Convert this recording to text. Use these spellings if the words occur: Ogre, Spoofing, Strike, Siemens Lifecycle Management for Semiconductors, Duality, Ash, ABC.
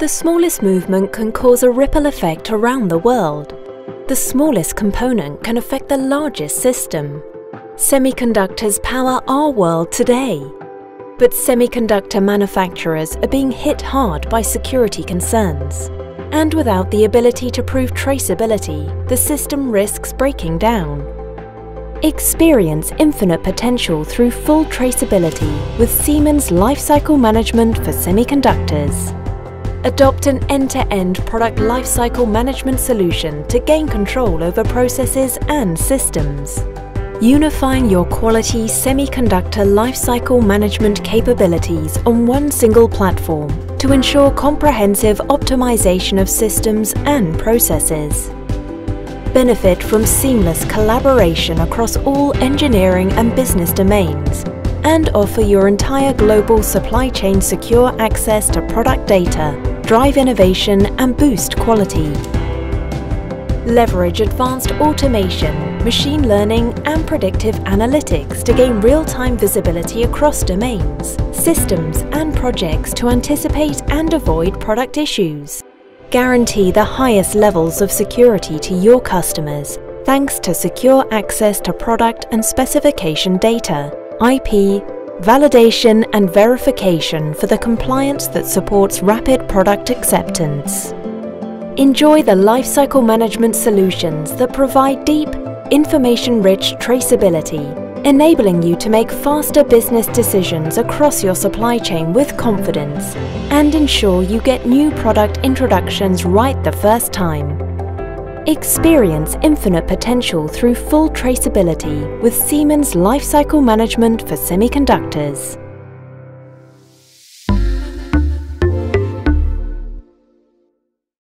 The smallest movement can cause a ripple effect around the world. The smallest component can affect the largest system. Semiconductors power our world today. But semiconductor manufacturers are being hit hard by security concerns. And without the ability to prove traceability, the system risks breaking down. Experience infinite potential through full traceability with Siemens Lifecycle Management for Semiconductors. Adopt an end-to-end product lifecycle management solution to gain control over processes and systems. Unifying your quality semiconductor lifecycle management capabilities on one single platform to ensure comprehensive optimization of systems and processes. Benefit from seamless collaboration across all engineering and business domains, and offer your entire global supply chain secure access to product data, drive innovation and boost quality. Leverage advanced automation, machine learning and predictive analytics to gain real-time visibility across domains, systems and projects to anticipate and avoid product issues. Guarantee the highest levels of security to your customers thanks to secure access to product and specification data, IP, validation and verification for the compliance that supports rapid product acceptance. Enjoy the lifecycle management solutions that provide deep, information-rich traceability, enabling you to make faster business decisions across your supply chain with confidence and ensure you get new product introductions right the first time. Experience infinite potential through full traceability with Siemens Lifecycle Management for Semiconductors.